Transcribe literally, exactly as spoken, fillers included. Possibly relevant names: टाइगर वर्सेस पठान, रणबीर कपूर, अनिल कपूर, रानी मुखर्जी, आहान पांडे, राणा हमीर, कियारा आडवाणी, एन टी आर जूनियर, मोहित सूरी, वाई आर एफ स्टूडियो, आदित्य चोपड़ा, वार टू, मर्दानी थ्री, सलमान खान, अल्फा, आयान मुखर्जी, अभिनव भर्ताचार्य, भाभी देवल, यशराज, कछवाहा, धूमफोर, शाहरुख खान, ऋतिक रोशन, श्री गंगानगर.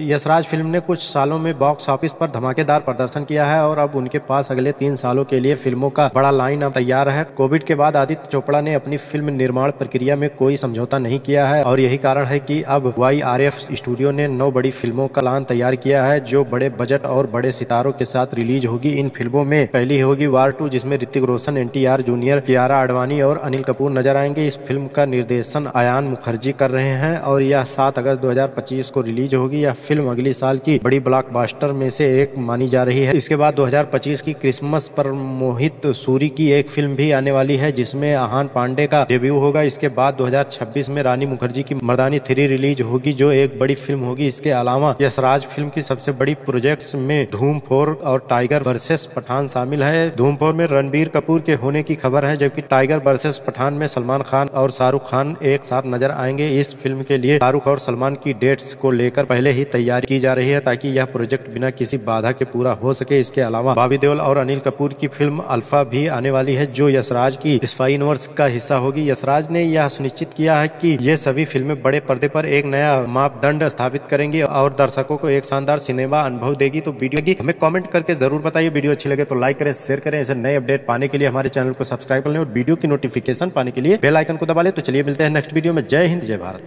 यशराज film ने कुछ सालों में बॉक्स ऑफिस पर धमाकेदार प्रदर्शन किया है और अब उनके पास अगले तीन सालों के लिए फिल्मों का बड़ा लाइन अब तैयार है। कोविड के बाद आदित्य चोपड़ा ने अपनी फिल्म निर्माण प्रक्रिया में कोई समझौता नहीं किया है और यही कारण है कि अब वाई आर एफ स्टूडियो ने नौ बड़ी फिल्मों का ऐलान तैयार किया है जो बड़े बजट और बड़े सितारों के साथ रिलीज होगी। इन फिल्मों में पहली होगी वार टू, जिसमें ऋतिक रोशन, एन टी आर जूनियर, कियारा आडवाणी और अनिल कपूर नजर आएंगे। इस फिल्म का निर्देशन आयान मुखर्जी कर रहे हैं और यह सात अगस्त दो हजार पच्चीस को रिलीज होगी। फिल्म अगले साल की बड़ी ब्लॉकबस्टर में से एक मानी जा रही है। इसके बाद दो हजार पच्चीस की क्रिसमस पर मोहित सूरी की एक फिल्म भी आने वाली है जिसमें आहान पांडे का डेब्यू होगा। इसके बाद दो हजार छब्बीस में रानी मुखर्जी की मर्दानी थ्री रिलीज होगी जो एक बड़ी फिल्म होगी। इसके अलावा यशराज फिल्म की सबसे बड़ी प्रोजेक्ट्स में धूमफोर और टाइगर वर्सेस पठान शामिल है। धूमफोर में रणबीर कपूर के होने की खबर है जबकि टाइगर वर्सेस पठान में सलमान खान और शाहरुख खान एक साथ नजर आएंगे। इस फिल्म के लिए शाहरुख और सलमान की डेट्स को लेकर पहले ही तैयारी की जा रही है ताकि यह प्रोजेक्ट बिना किसी बाधा के पूरा हो सके। इसके अलावा भाभी देवल और अनिल कपूर की फिल्म अल्फा भी आने वाली है जो यशराज की स्पाई यूनिवर्स का हिस्सा होगी। यशराज ने यह सुनिश्चित किया है कि ये सभी फिल्में बड़े पर्दे पर एक नया मापदंड स्थापित करेंगी और दर्शकों को एक शानदार सिनेमा अनुभव देगी। तो वीडियो की हमें कॉमेंट करके जरूर बताइए। वीडियो अच्छी लगे तो लाइक करें, शेयर करें। ऐसे नए अपडेट पाने के लिए हमारे चैनल को सब्सक्राइब कर लें और वीडियो की नोटिफिकेशन पाने के लिए बेल आइकन को दबा लें। तो चलिए मिलते हैं नेक्स्ट वीडियो में। जय हिंद, जय भारत।